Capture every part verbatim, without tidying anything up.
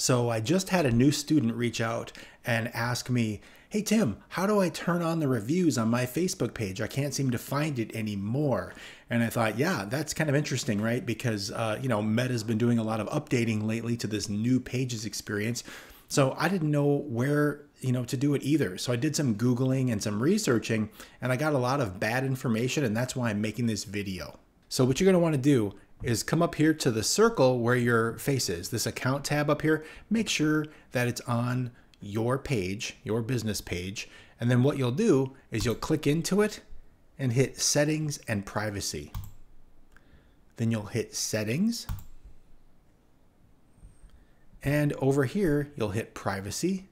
So I just had a new student reach out and ask me, hey Tim, how do I turn on the reviews on my Facebook page? I can't seem to find it anymore. And I thought, yeah, that's kind of interesting, right? Because uh, you know, Meta's been doing a lot of updating lately to this new pages experience. So I didn't know where you know, to do it either. So I did some Googling and some researching, and I got a lot of bad information, and that's why I'm making this video. So what you're gonna wanna do is come up here to the circle where your face is, this account tab up here, make sure that it's on your page, your business page. And then what you'll do is you'll click into it and hit settings and privacy. Then you'll hit settings. And over here, you'll hit privacy.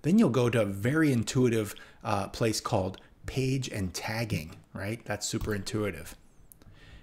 Then you'll go to a very intuitive uh, place called page and tagging, right? That's super intuitive.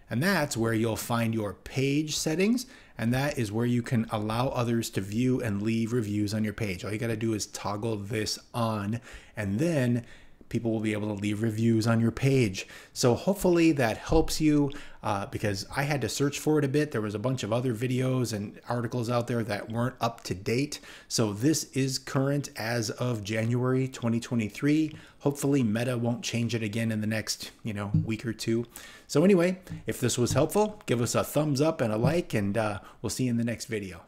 And that's where you'll find your page settings, and that is where you can allow others to view and leave reviews on your page. All you gotta do is toggle this on, and then people will be able to leave reviews on your page. So hopefully that helps you uh, because I had to search for it a bit. There was a bunch of other videos and articles out there that weren't up to date. So this is current as of January twenty twenty-three. Hopefully Meta won't change it again in the next, you know, week or two. So anyway, if this was helpful, give us a thumbs up and a like, and uh, we'll see you in the next video.